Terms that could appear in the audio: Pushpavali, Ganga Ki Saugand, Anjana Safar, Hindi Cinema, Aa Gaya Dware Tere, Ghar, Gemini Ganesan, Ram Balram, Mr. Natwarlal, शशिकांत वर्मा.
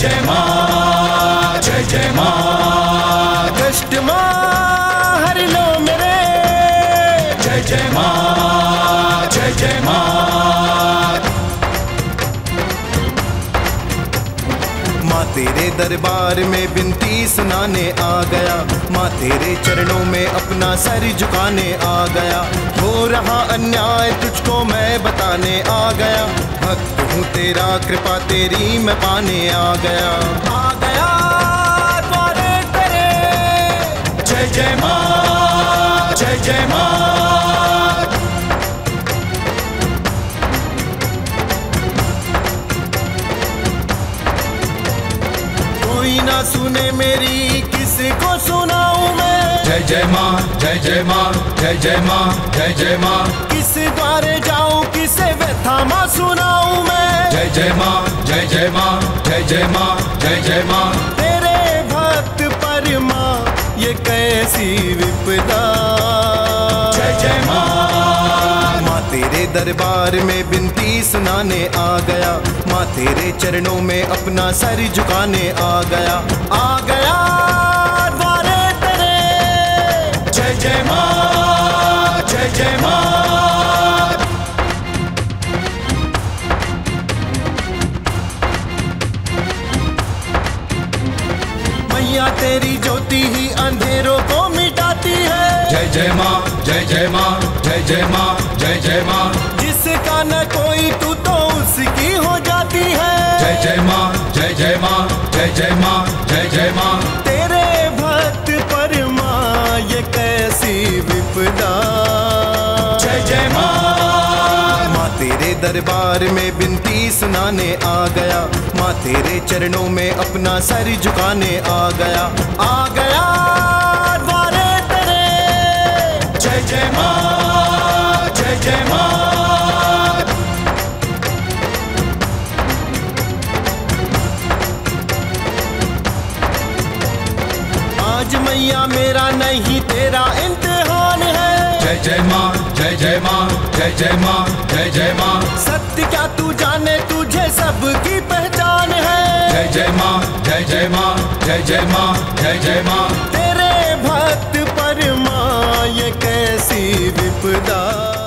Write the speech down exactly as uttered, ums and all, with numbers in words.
जय माँ, जय जय माँ। कष्ट माँ हर लो मेरे, जय जय माँ, जय जय माँ। माँ तेरे दरबार में विनती सुनाने आ गया, माँ तेरे चरणों में अपना सर झुकाने आ गया। हो रहा अन्याय तुझको मैं बताने आ गया, भक्त हूँ तेरा कृपा तेरी मैं पाने आ गया। आ गया द्वारे तेरे, जय जय माँ, जय जय माँ। कोई ना सुने मेरी किसी को सुनाऊं मैं, जय जय माँ, जय जय माँ, जय जय माँ, जय जय माँ। किस द्वारे जाऊं किसे व्यथा माँ सुनाऊं मैं, जय जय माँ, जय जय माँ, जय जय माँ, जय जय माँ। तेरे भक्त पर माँ ये कैसी विपदा, जय जय माँ। माँ तेरे दरबार में विनती सुनाने आ गया, माँ तेरे चरणों में अपना सर झुकाने आ गया। आ गया जय माँ, जय जय माँ। मैया तेरी ज्योति ही अंधेरों को मिटाती है, जय जय माँ, जय जय माँ, जय जय माँ, जय जय माँ। जिसका न कोई तू तो उसकी हो जाती है, जय जय माँ, जय जय माँ, जय जय माँ, जय जय माँ। तेरे भक्त पर माँ ये विपदा, जय जय माँ। माँ तेरे दरबार में विनती सुनाने आ गया, माँ तेरे चरणों में अपना सर झुकाने आ गया। आ गया द्वारे तेरे, जय जय माँ, जय जय माँ। आज मैया मेरा नहीं तेरा इम्तिहान है, जय जय माँ, जय जय माँ, जय जय माँ, जय जय माँ। सत्य क्या तू जाने तुझे सबकी पहचान है, जय जय माँ, जय जय माँ, जय जय माँ, जय जय माँ। तेरे भक्त पर माँ ये कैसी विपदा।